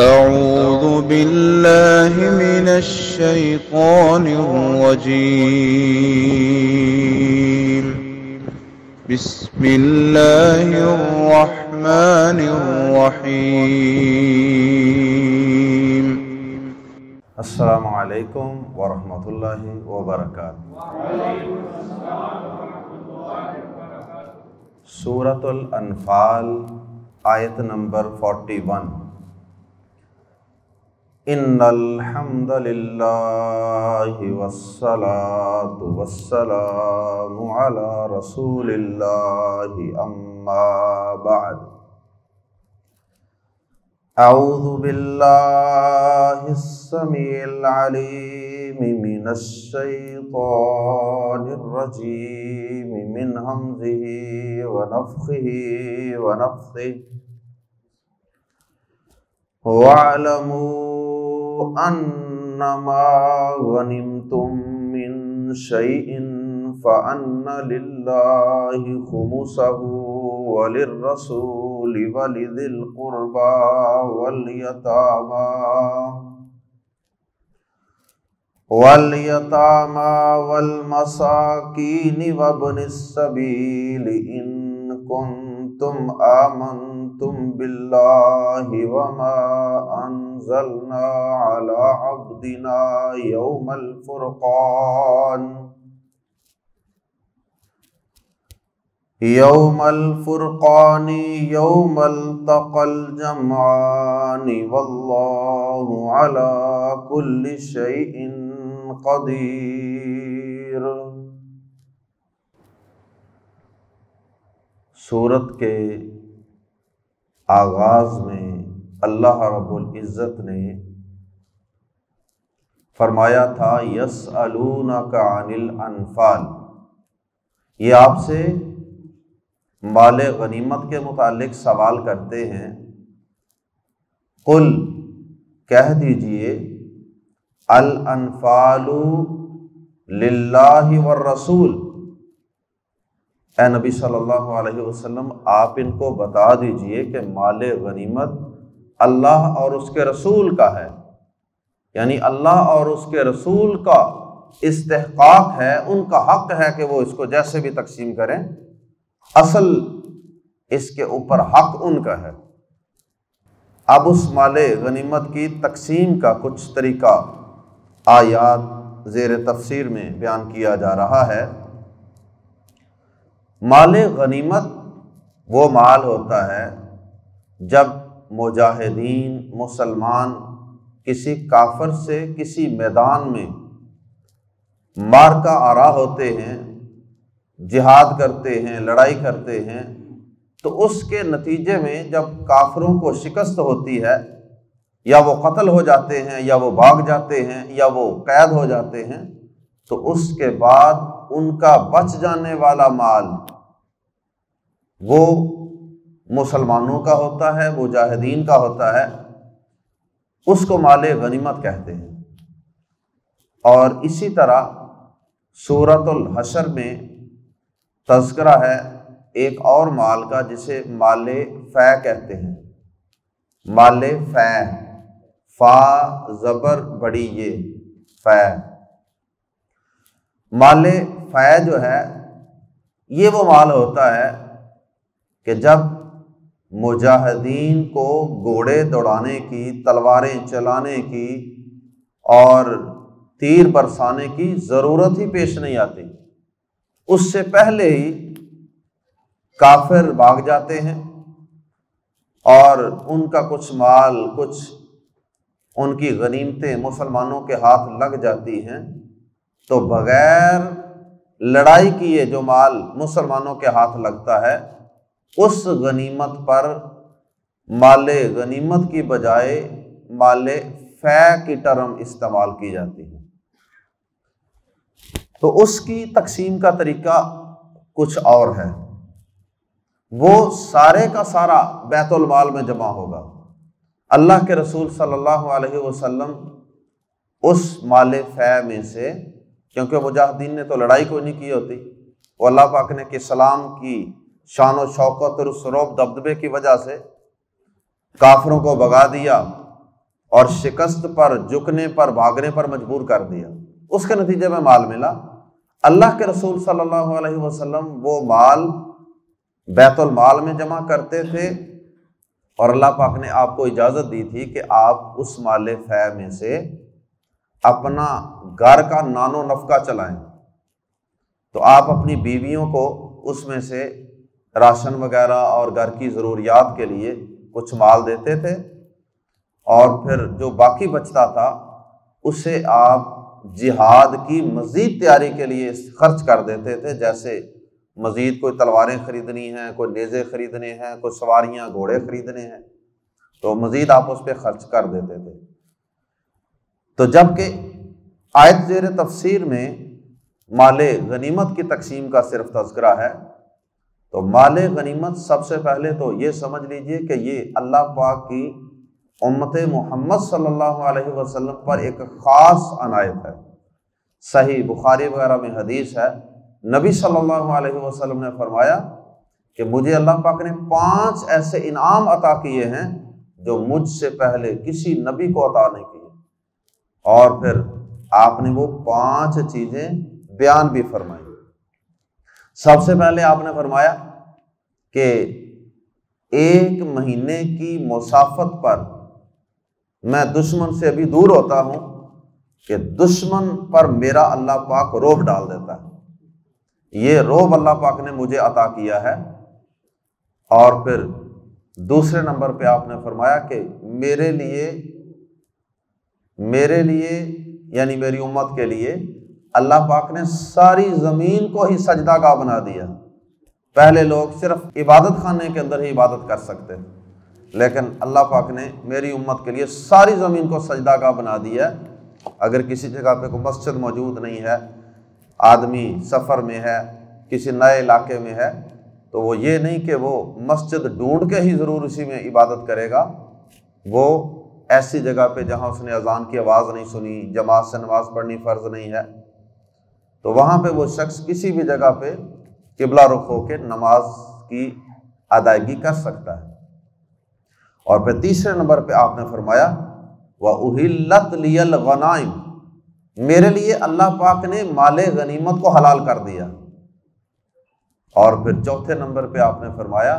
أعوذ بالله من الشيطان الرجيم بسم الله الرحمن الرحيم السلام عليكم ورحمة الله وبركاته وعليكم السلام ورحمة الله وبركاته سورة الأنفال आयत नंबर 41 इन्नल हम्दुलिल्लाहि वस्सलातु वस्सलामु अला रसूलिल्लाहि अम्मा बाद। औज़ु बिल्लाहि समीइल अलीम मिनश शैतानिर रजीम मिन हमज़िहि व नफ़्ख़िहि व नफ़्सिहि वअलमू अन्नमा गनिमतुम मिन शैइन फअन्न लिल्लाहि खुमुसहु वलिर्रसूलि वलिदिल कुर्बा वलयतामा वलमसाकीनि वबनिस्सबीलि इन कुन्तुम आमन्तुम बिल्लाहि वमा أنزلنا على عبدنا يوم الفرقان يوم التقى الجمعان والله على كل شيء قدير। सूरत के आगाज में अल्लाह रब्बुल इज़्ज़त ने फरमाया था यस्अलूनका अनिल अनफाल, ये आपसे माले गनीमत के मुतालिक सवाल करते हैं। कुल, कह दीजिए, अल अनफालु लिल्लाहि वर रसूल। ए नबी सल्लल्लाहु अलैहि वसल्लम, आप इनको बता दीजिए कि माले गनीमत अल्लाह और उसके रसूल का है, यानी अल्लाह और उसके रसूल का इस्तेहक़ाक़ है, उनका हक़ है कि वो इसको जैसे भी तकसीम करें, असल इसके ऊपर हक़ उनका है। अब उस माले गनीमत की तकसीम का कुछ तरीका आयात ज़ेर तफसीर में बयान किया जा रहा है। माले गनीमत वो माल होता है जब मुजाहिदीन मुसलमान किसी काफर से किसी मैदान में मार का आरा होते हैं, जिहाद करते हैं, लड़ाई करते हैं, तो उसके नतीजे में जब काफरों को शिकस्त होती है, या वो कत्ल हो जाते हैं, या वो भाग जाते हैं, या वो कैद हो जाते हैं, तो उसके बाद उनका बच जाने वाला माल वो मुसलमानों का होता है, मुजाहिदीन का होता है, उसको माले गनीमत कहते हैं। और इसी तरह सूरतुल हशर में तज़किरा है एक और माल का, जिसे माले फ़ै कहते हैं। माले फ़ै, फ़ा ज़बर बड़ी ये फ़ै, माले फ़ै जो है ये वो माल होता है कि जब मुजाहिदीन को घोड़े दौड़ाने की, तलवारें चलाने की और तीर बरसाने की ज़रूरत ही पेश नहीं आती, उससे पहले ही काफिर भाग जाते हैं और उनका कुछ माल, कुछ उनकी गनीमतें मुसलमानों के हाथ लग जाती हैं, तो बग़ैर लड़ाई किए जो माल मुसलमानों के हाथ लगता है, उस गनीमत पर माले गनीमत की बजाय माले फ़ै की टर्म इस्तेमाल की जाती है। तो उसकी तकसीम का तरीका कुछ और है, वो सारे का सारा बैतुल माल में जमा होगा। अल्लाह के रसूल सल्लल्लाहु अलैहि वसल्लम उस माले फ़ै में से, क्योंकि मुजाहिदीन ने तो लड़ाई कोई नहीं की होती, वो अल्लाह पाक ने के सलाम की शान और शौकत और उस रौब दबदबे की वजह से काफरों को भगा दिया और शिकस्त पर, झुकने पर, भागने पर मजबूर कर दिया। उसके नतीजे में माल मिला। अल्लाह के रसूल सल्लल्लाहु अलैहि वसल्लम वो माल बैतुल माल में जमा करते थे और अल्लाह पाक ने आपको इजाज़त दी थी कि आप उस माल फै में से अपना घर का नानो नफका चलाएं। तो आप अपनी बीवियों को उसमें से राशन वगैरह और घर की ज़रूरियात के लिए कुछ माल देते थे और फिर जो बाकी बचता था उसे आप जिहाद की मज़ीद तैयारी के लिए खर्च कर देते थे। जैसे मज़ीद कोई तलवारें ख़रीदनी हैं, कोई नेज़े ख़रीदने हैं, कोई सवारियाँ घोड़े ख़रीदने हैं, तो मज़ीद आप उस पर ख़र्च कर देते थे। तो जबकि आयत ज़ेर तफसीर में माले गनीमत की तकसीम का सिर्फ तज़किरा है, तो माले गनीमत सबसे पहले तो ये समझ लीजिए कि ये अल्लाह पाक की उम्मत मोहम्मद सल्लल्लाहु अलैहि वसल्लम पर एक ख़ास अनायत है। सही बुखारी वगैरह में हदीस है, नबी सल्लल्लाहु अलैहि वसल्लम ने फरमाया कि मुझे अल्लाह पाक ने 5 ऐसे इनाम अता किए हैं जो मुझसे पहले किसी नबी को अता नहीं किए। और फिर आपने वो 5 चीज़ें बयान भी फरमाई। सबसे पहले आपने फरमाया कि 1 महीने की मुसाफत पर मैं दुश्मन से अभी दूर होता हूं कि दुश्मन पर मेरा अल्लाह पाक रोब डाल देता है। ये रोब अल्लाह पाक ने मुझे अता किया है। और फिर दूसरे नंबर पे आपने फरमाया कि मेरे लिए यानी मेरी उम्मत के लिए अल्लाह पाक ने सारी ज़मीन को ही सजदागाह बना दिया। पहले लोग सिर्फ इबादत खाने के अंदर ही इबादत कर सकते थे, लेकिन अल्लाह पाक ने मेरी उम्मत के लिए सारी ज़मीन को सजदागाह बना दिया। अगर किसी जगह पे कोई मस्जिद मौजूद नहीं है, आदमी सफ़र में है, किसी नए इलाके में है, तो वो ये नहीं कि वो मस्जिद ढूंढ के ही ज़रूर उसी में इबादत करेगा। वो ऐसी जगह पर जहाँ उसने अजान की आवाज़ नहीं सुनी, जमात से नमाज पढ़नी फ़र्ज़ नहीं है, तो वहाँ पे वो शख्स किसी भी जगह पे किबला रुख होके नमाज की अदायगी कर सकता है। और फिर तीसरे नंबर पे आपने फरमाया वउहिल्लत लियल गनाइम, मेरे लिए अल्लाह पाक ने माले गनीमत को हलाल कर दिया। और फिर चौथे नंबर पे आपने फरमाया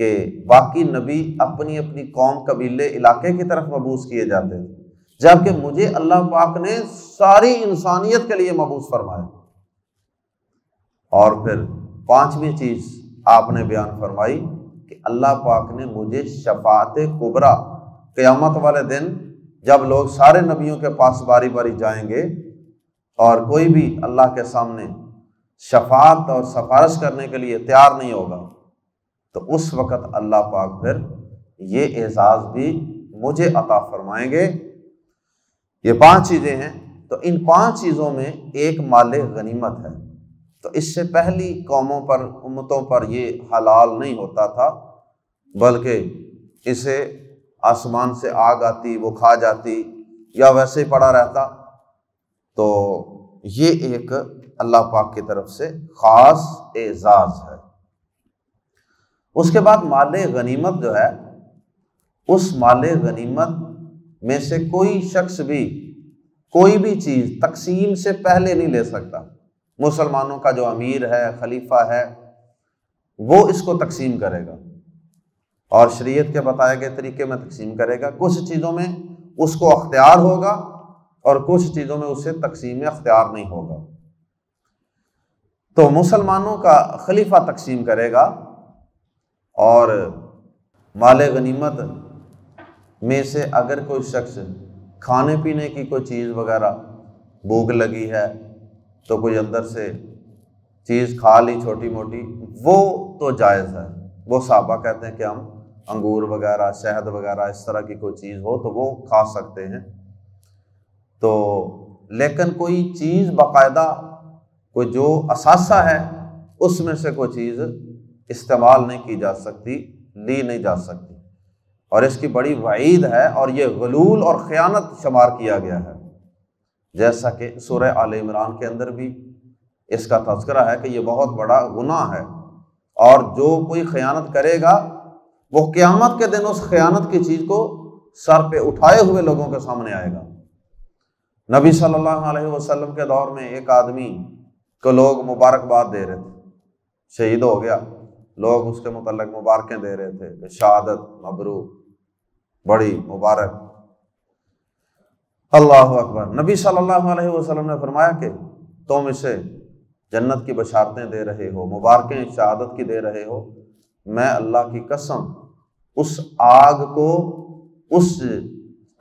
कि बाकी नबी अपनी अपनी कौम, कबीले, इलाके की तरफ मबूस किए जाते हैं, जबकि मुझे अल्लाह पाक ने सारी इंसानियत के लिए मबूस फरमाया। और फिर 5वीं चीज़ आपने बयान फरमाई कि अल्लाह पाक ने मुझे शफाअत कुबरा, क़यामत वाले दिन जब लोग सारे नबियों के पास बारी बारी जाएंगे और कोई भी अल्लाह के सामने शफाअत और सफारश करने के लिए तैयार नहीं होगा, तो उस वक़्त अल्लाह पाक फिर ये एहसास भी मुझे अता फरमाएंगे। ये 5 चीज़ें हैं। तो इन 5 चीज़ों में एक माले गनीमत है। तो इससे पहली कौमों पर, उम्मतों पर ये हलाल नहीं होता था, बल्कि इसे आसमान से आग आती, वो खा जाती, या वैसे ही पड़ा रहता। तो ये एक अल्लाह पाक की तरफ से ख़ास एजाज़ है। उसके बाद माले गनीमत जो है, उस माले गनीमत में से कोई शख्स भी कोई भी चीज़ तकसीम से पहले नहीं ले सकता। मुसलमानों का जो अमीर है, खलीफा है, वो इसको तकसीम करेगा और शरीयत के बताए गए तरीके में तकसीम करेगा। कुछ चीज़ों में उसको अख्तियार होगा और कुछ चीज़ों में उसे तकसीम में अख्तियार नहीं होगा। तो मुसलमानों का खलीफा तकसीम करेगा और माल गनीमत में से अगर कोई शख्स खाने पीने की कोई चीज़ वगैरह, भूख लगी है तो कोई अंदर से चीज़ खा ली छोटी मोटी, वो तो जायज़ है। वो साहबा कहते हैं कि हम अंगूर वगैरह, शहद वगैरह, इस तरह की कोई चीज़ हो तो वो खा सकते हैं। तो लेकिन कोई चीज़ बाकायदा, कोई जो असासा है उसमें से कोई चीज़ इस्तेमाल नहीं की जा सकती, ली नहीं जा सकती। और इसकी बड़ी वईद है और ये गलूल और ख़यानत शुमार किया गया है, जैसा कि सूरह आले इमरान के अंदर भी इसका तज़किरा है कि ये बहुत बड़ा गुनाह है। और जो कोई ख़यानत करेगा वो क़यामत के दिन उस ख़यानत की चीज़ को सर पे उठाए हुए लोगों के सामने आएगा। नबी सल्लल्लाहु अलैहि वसल्लम के दौर में एक आदमी को लोग मुबारकबाद दे रहे थे, शहीद हो गया, लोग उसके मुतल्लिक मुबारकें दे रहे थे, शहादत मबरूक, बड़ी मुबारक, अल्लाह अकबर। नबी सल्लल्लाहु अलैहि वसल्लम ने फरमाया कि तुम इसे जन्नत की बशारतें दे रहे हो, मुबारकें शहादत की दे रहे हो, मैं अल्लाह की कसम उस आग को, उस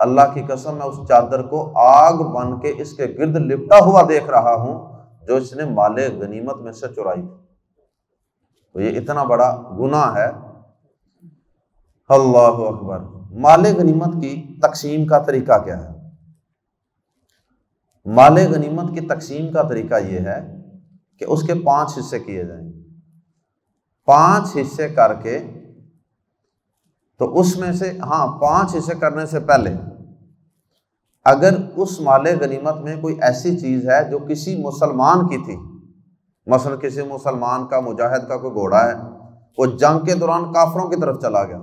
अल्लाह की कसम मैं उस चादर को आग बन के इसके गिर्द लिपटा हुआ देख रहा हूँ जो इसने माले गनीमत में से चुराई। तो ये इतना बड़ा गुनाह है। अल्लाह अकबर। माले गनीमत की तकसीम का तरीका क्या है? माले गनीमत की तकसीम का तरीका ये है कि उसके 5 हिस्से किए जाएंगे, 5 हिस्से करके, तो उसमें से, हाँ, 5 हिस्से करने से पहले अगर उस माले गनीमत में कोई ऐसी चीज़ है जो किसी मुसलमान की थी, मसलन किसी मुसलमान का, मुजाहिद का कोई घोड़ा है, वो जंग के दौरान काफरों की तरफ चला गया,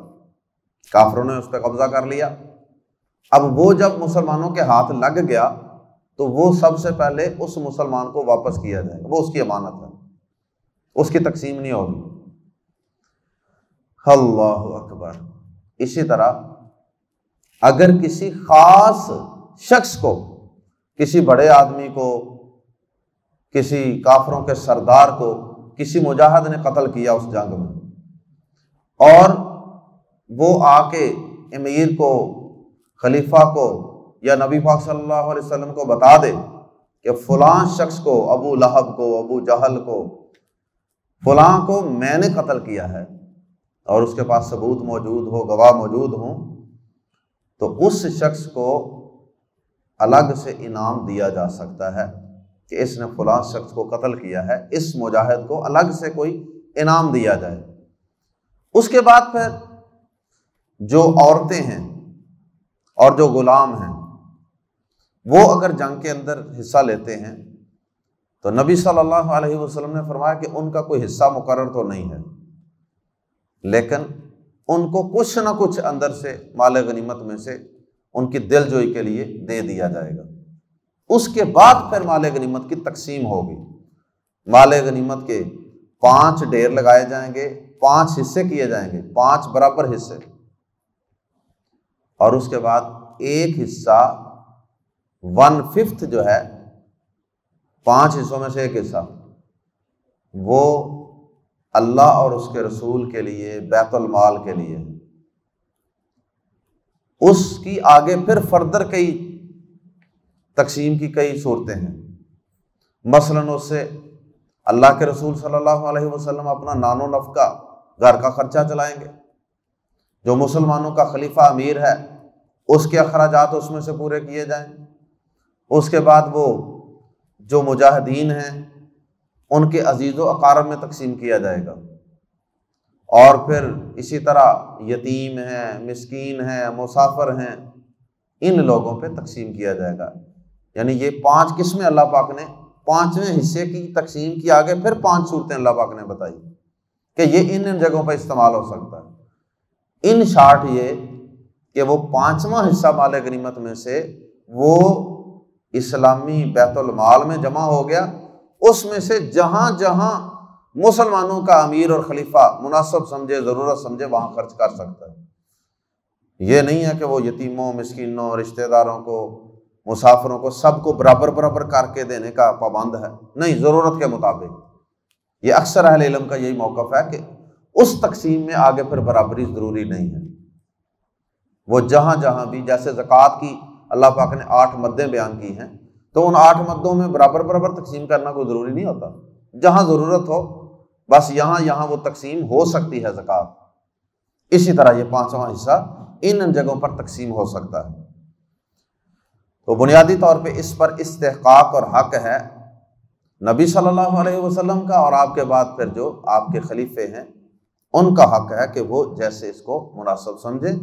काफरों ने उस पर कब्जा कर लिया, अब वो जब मुसलमानों के हाथ लग गया तो वो सबसे पहले उस मुसलमान को वापस किया जाएगा, वो उसकी अमानत है, उसकी तकसीम नहीं होगी। अल्लाह अकबर। इसी तरह अगर किसी खास शख्स को, किसी बड़े आदमी को, किसी काफरों के सरदार को किसी मुजाहिद ने कत्ल किया उस जंग में, और वो आके अमीर को, खलीफा को या नबी पाक सल्लल्लाहु अलैहि वसल्लम को बता दे कि फलां शख्स को, अबू लहब को, अबू जहल को, फलां को मैंने कत्ल किया है, और उसके पास सबूत मौजूद हो, गवाह मौजूद हो, तो उस शख्स को अलग से इनाम दिया जा सकता है कि इसने फलां शख्स को कत्ल किया है, इस मुजाहिद को अलग से कोई इनाम दिया जाए। उसके बाद फिर जो औरतें हैं और जो गुलाम हैं, वो अगर जंग के अंदर हिस्सा लेते हैं तो नबी सल्लल्लाहु अलैहि वसल्लम ने फरमाया कि उनका कोई हिस्सा मुकर्रर तो नहीं है, लेकिन उनको कुछ ना कुछ अंदर से माल गनीमत में से उनकी दिलजोई के लिए दे दिया जाएगा। उसके बाद फिर माल गनीमत की तकसीम होगी। माल गनीमत के 5 ढेर लगाए जाएंगे, 5 हिस्से किए जाएंगे, 5 बराबर हिस्से, और उसके बाद एक हिस्सा 1/5 जो है, 5 हिस्सों में से एक हिस्सा वो अल्लाह और उसके रसूल के लिए, बैतुल माल के लिए। उसकी आगे फिर फर्दर कई तकसीम की कई सूरतें हैं। मसलन उससे अल्लाह के रसूल सल्लल्लाहु अलैहि वसल्लम अपना नानो नफका, घर का खर्चा चलाएंगे, जो मुसलमानों का खलीफा अमीर है उसके अखराजात उसमें से पूरे किए जाएं। उसके बाद वो जो मुजाहिदीन हैं उनके अजीज़ व अकारब में तकसीम किया जाएगा, और फिर इसी तरह यतीम हैं, मिस्कीन हैं, मुसाफिर हैं, इन लोगों पे तकसीम किया जाएगा। यानी ये 5 किस्में अल्लाह पाक ने, 5वें हिस्से की तकसीम की आगे फिर 5 सूरतें अल्लाह पाक ने बताई कि ये इन जगहों पर इस्तेमाल हो सकता है। इन शार्ट ये कि वो 5वां हिस्सा माल गनीमत में से वो इस्लामी बैतुल माल में जमा हो गया, उसमें से जहाँ जहाँ मुसलमानों का अमीर और खलीफा मुनासिब समझे, ज़रूरत समझे, वहाँ खर्च कर सकता है। ये नहीं है कि वो यतीमों, मिस्किनों, रिश्तेदारों को, मुसाफिरों को, सबको बराबर बराबर करके देने का पाबंद है, नहीं, ज़रूरत के मुताबिक। ये अक्सर अहले इल्म का यही मौक़िफ़ है कि उस तकसीम में आगे फिर बराबरी ज़रूरी नहीं है। वो जहाँ जहाँ भी, जैसे ज़कात की अल्लाह पाक ने 8 मद्दें बयान की हैं, तो उन 8 मद्दों में बराबर बराबर तकसीम करना कोई ज़रूरी नहीं होता, जहाँ ज़रूरत हो बस यहाँ यहाँ वो तकसीम हो सकती है ज़कात। इसी तरह ये 5वां हिस्सा इन जगहों पर तकसीम हो सकता है। तो बुनियादी तौर पे इस पर इस्तेहक़ाक़ और हक़ है नबी सल्लल्लाहु अलैहि वसल्लम का, और आपके बाद फिर जो आपके खलीफे हैं उनका हक़ है कि वो जैसे इसको मुनासिब समझें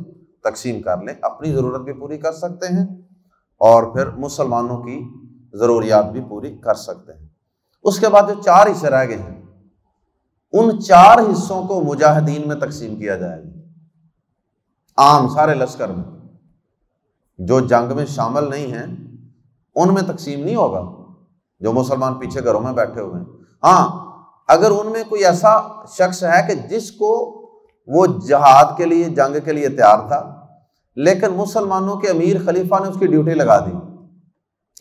तकसीम कर लें, अपनी ज़रूरत भी पूरी कर सकते हैं और फिर मुसलमानों की ज़रूरियात भी पूरी कर सकते हैं। उसके बाद जो 4 हिस्से रह गए हैं, उन 4 हिस्सों को मुजाहिदीन में तकसीम किया जाएगा, आम सारे लश्कर में, जो जंग में शामिल नहीं हैं उनमें तकसीम नहीं होगा, जो मुसलमान पीछे घरों में बैठे हुए हैं। हाँ, अगर उनमें कोई ऐसा शख्स है कि जिसको वो जहाद के लिए, जंग के लिए तैयार था, लेकिन मुसलमानों के अमीर खलीफा ने उसकी ड्यूटी लगा दी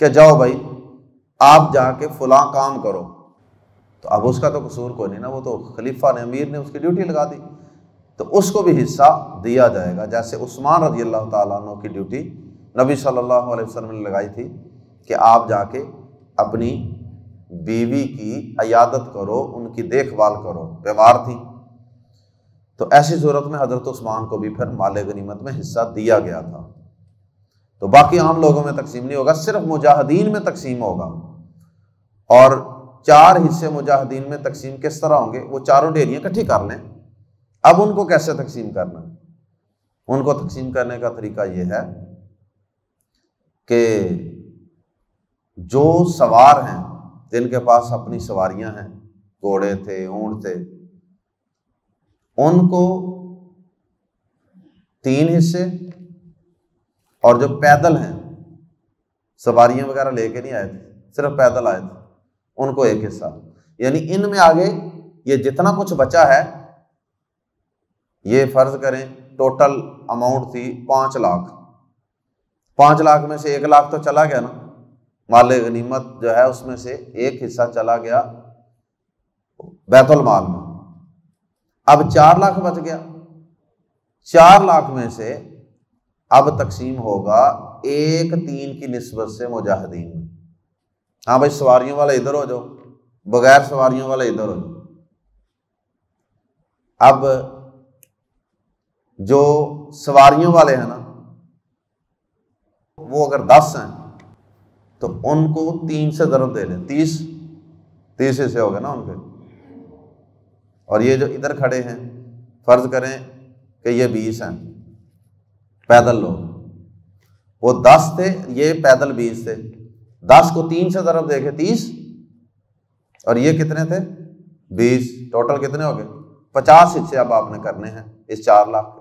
कि जाओ भाई आप जाके फलां काम करो, तो अब उसका तो कसूर कोई नहीं ना, वो तो खलीफा ने, अमीर ने उसकी ड्यूटी लगा दी, तो उसको भी हिस्सा दिया जाएगा। जैसे उस्मान रजी अल्लाह तआला अन्हु की ड्यूटी नबी सल्लल्लाहु अलैहि वसल्लम ने लगाई थी कि आप जाके अपनी बीवी की अयादत करो, उनकी देखभाल करो, बीमार थी, तो ऐसी सूरत में हजरत उस्मान को भी फिर माले गनीमत में हिस्सा दिया गया था। तो बाकी आम लोगों में तकसीम नहीं होगा, सिर्फ मुजाहिदीन में तकसीम होगा। और चार हिस्से मुजाहिदीन में तकसीम किस तरह होंगे, वो चारों डेरियाँ इकट्ठी कर लें। अब उनको कैसे तकसीम करना, उनको तकसीम करने का तरीका ये है कि जो सवार हैं, जिनके पास अपनी सवारियां हैं, घोड़े थे, ऊंट थे, उनको 3 हिस्से, और जो पैदल हैं, सवारियां वगैरह लेके नहीं आए थे, सिर्फ पैदल आए थे, उनको 1 हिस्सा। यानी इनमें आगे ये जितना कुछ बचा है, ये फर्ज करें टोटल अमाउंट थी 5 लाख, 5 लाख में से 1 लाख तो चला गया ना, माले गनीमत जो है उसमें से 1 हिस्सा चला गया बैतुल माल में। अब 4 लाख बच गया, 4 लाख में से अब तकसीम होगा 1/3 की निस्बत से मुजाहिदीन में। हाँ भाई, सवारियों वाले इधर हो जाओ, बगैर सवारियों वाले इधर हो जाओ। अब जो सवारियों वाले हैं ना, वो अगर 10 हैं तो उनको 3 से दरब दे लें, 30 हिस्से हो गए ना उनके। और ये जो इधर खड़े हैं, फर्ज करें कि ये 20 हैं पैदल लोग, वो 10 थे, ये पैदल 20 थे, 10 को 3 से दरब दे के 30, और ये कितने थे 20, टोटल कितने हो गए 50 हिस्से अब आपने करने हैं इस 4 लाख।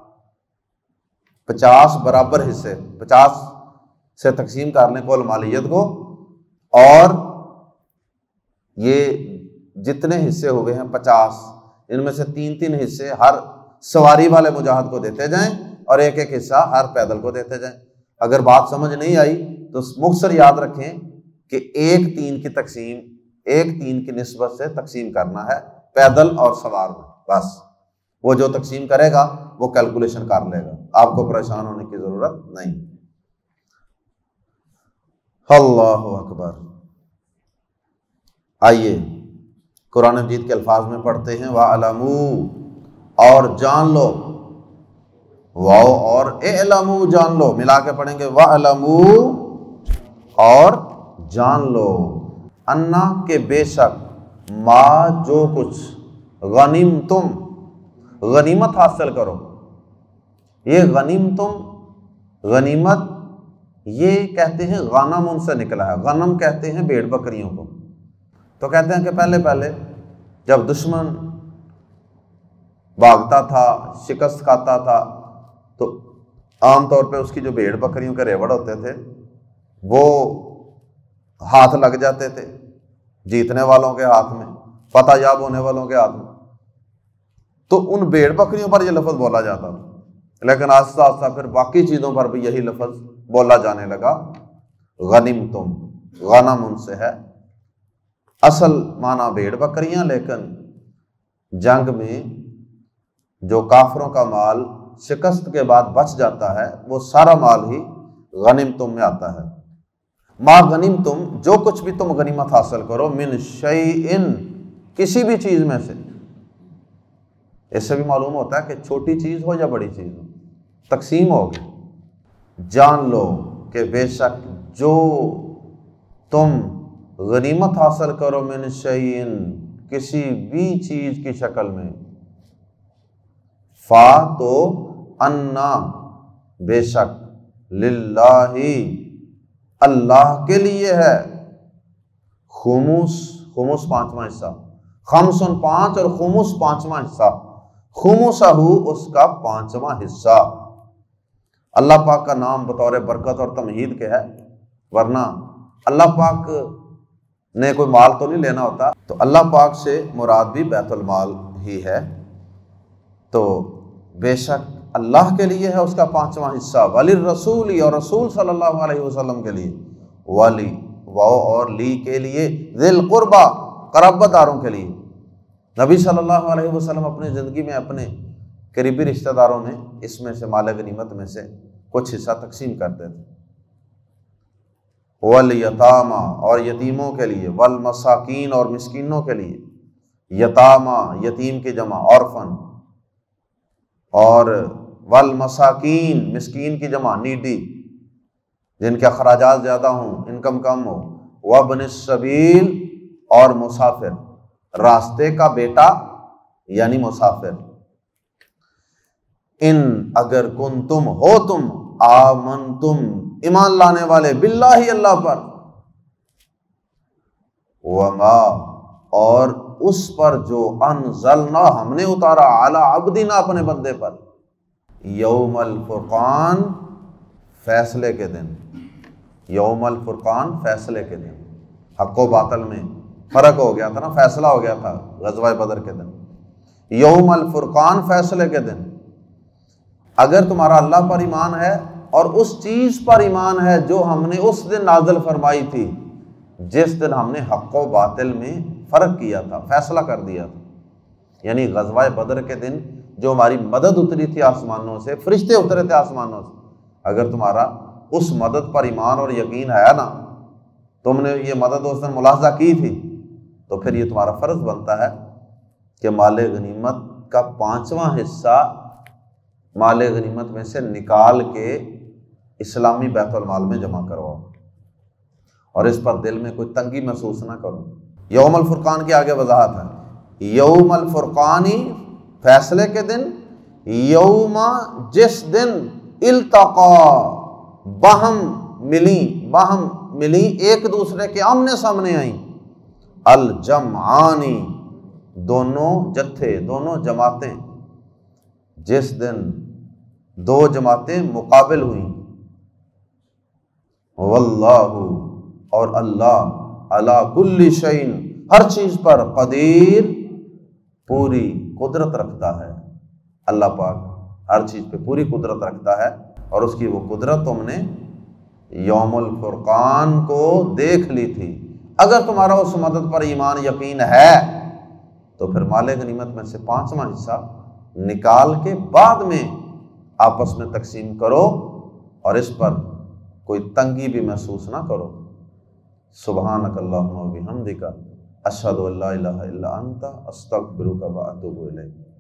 50 बराबर हिस्से, 50 से तकसीम कर लें कुल मालियत को, और ये जितने हिस्से हुए हैं 50, इनमें से 3-3 हिस्से हर सवारी वाले मुजाहिद को देते जाएं, और 1-1 हिस्सा हर पैदल को देते जाएं। अगर बात समझ नहीं आई तो मुख्तसर याद रखें कि 1/3 की तकसीम, 1/3 की निस्बत से तकसीम करना है पैदल और सवार में। बस वो जो तकसीम करेगा वो कैलकुलेशन कर लेगा, आपको परेशान होने की जरूरत नहीं। अल्लाहु अकबर। आइए कुरान मजीद के अल्फाज में पढ़ते हैं, वालमू और जान लो, वाओ और एलमू जान लो, मिला के पढ़ेंगे वालमू और जान लो, अन्ना के बेशक, मा जो कुछ, गनीम तुम, गनीमत हासिल करो। ये गनीम तुम, गनीमत ये कहते हैं गनम, उनसे निकला है, गनम कहते हैं भेड़ बकरियों को। तो कहते हैं कि पहले पहले जब दुश्मन भागता था, शिकस्त खाता था, तो आमतौर पे उसकी जो भेड़ बकरियों के रेवड़ होते थे वो हाथ लग जाते थे, जीतने वालों के हाथ में, फतेयाब होने वालों के हाथ में, तो उन भेड़ बकरियों पर यह लफ्ज़ बोला जाता था। लेकिन आस्ता आस्ता फिर बाकी चीज़ों पर भी यही लफ्ज़ बोला जाने लगा, गनिम तुम, गनम उनसे है, असल माना भेड़ बकरियां, लेकिन जंग में जो काफरों का माल शिकस्त के बाद बच जाता है वो सारा माल ही गनिम तुम में आता है। माँ गनिम तुम, जो कुछ भी तुम गनीमत हासिल करो, मिन शैइन, किसी भी चीज़ में से। इससे भी मालूम होता है कि छोटी चीज़ हो या बड़ी चीज़ हो, तकसीम होगी। जान लो कि बेशक जो तुम गनीमत हासिल करो, मिन शैइन, किसी भी चीज़ की शक्ल में, फा तो अन्ना बेशक, लिल्लाही अल्लाह के लिए है, खुमुस, खुमुस 5वां हिस्सा, खमसन 5 और खुमुस 5वां हिस्सा, खुमुसहू उसका 5वां हिस्सा, अल्लाह पाक का नाम बतौर बरकत और तमहीद के है, वरना अल्लाह पाक ने कोई माल तो नहीं लेना होता, तो अल्लाह पाक से मुराद भी बैतुल माल ही है। तो बेशक अल्लाह के लिए है उसका पांचवा हिस्सा, वली रसूली और रसूल सल्लल्लाहु अलैहि वसल्लम के लिए, वाली वाओ और ली के लिए दिल कुर्बा करबदारों के लिए। नबी सल्लल्लाहु अलैहि वसल्लम अपनी ज़िंदगी में अपने करीबी रिश्तेदारों में इसमें से माल गनीमत में से कुछ हिस्सा तकसीम करते थे। वल यतामा और यतीमों के लिए, वल मसाकीन और मिस्किनों के लिए, यतामा यतीम की जमा औरफन, और वल मसाकीन मिस्किन की जमा नीडी, जिनके अखराजात ज़्यादा हों, इनकम कम हो, वबन सबील और मुसाफिर, रास्ते का बेटा यानी मुसाफिर। इन अगर कुन तुम हो तुम आमन तुम ईमान लाने वाले बिल्लाही अल्लाह पर, वमा और उस पर जो अनज़लना हमने उतारा आला अब्दीना अपने बंदे पर, यौमल फुरकान फैसले के दिन, यौमल फुरकान फैसले के दिन, हक़ व बातिल में फर्क हो गया था ना, फैसला हो गया था ग़ज़वा बदर के दिन। यौमल फुरकान फैसले के दिन अगर तुम्हारा अल्लाह पर ईमान है और उस चीज़ पर ईमान है जो हमने उस दिन नाज़िल फरमाई थी, जिस दिन हमने हक़ व बातिल में फ़र्क किया था, फैसला कर दिया था, यानी ग़ज़वा बदर के दिन जो हमारी मदद उतरी थी आसमानों से, फरिश्ते उतरे थे आसमानों से, अगर तुम्हारा उस मदद पर ईमान और यकीन है ना, तुमने ये मदद उस दिन मुलाहजा की थी, तो फिर ये तुम्हारा फ़र्ज़ बनता है कि माले गनीमत का पांचवा हिस्सा माले गनीमत में से निकाल के इस्लामी बैतुल माल में जमा करवाओ, और इस पर दिल में कोई तंगी महसूस ना करो। यौमल फुरकान की आगे वजाहत है, यौमल फुरकानी फैसले के दिन, यौमा जिस दिन, इल्तका बाहम मिली एक दूसरे के आमने सामने आई, अल जमआनी दोनों जत्थे दोनों जमातें, जिस दिन दो जमातें मुकाबिल हुई। वल्लाहु और अल्लाह अला कुल्ली शैइन हर चीज पर कदीर पूरी कुदरत रखता है, अल्लाह पाक हर चीज़ पे पूरी कुदरत रखता है, और उसकी वो कुदरत तुमने यौमुल फुरकान को देख ली थी। अगर तुम्हारा उस मदद पर ईमान यकीन है तो फिर माले गनीमत में से पांचवा हिस्सा निकाल के बाद में आपस में तकसीम करो, और इस पर कोई तंगी भी महसूस ना करो। सुबहानकल्लाहुम्मा व बिहम्दिका अशहदु अल्ला इलाहा इल्ला अंता अस्तगफिरुका व अतूबु इलैक।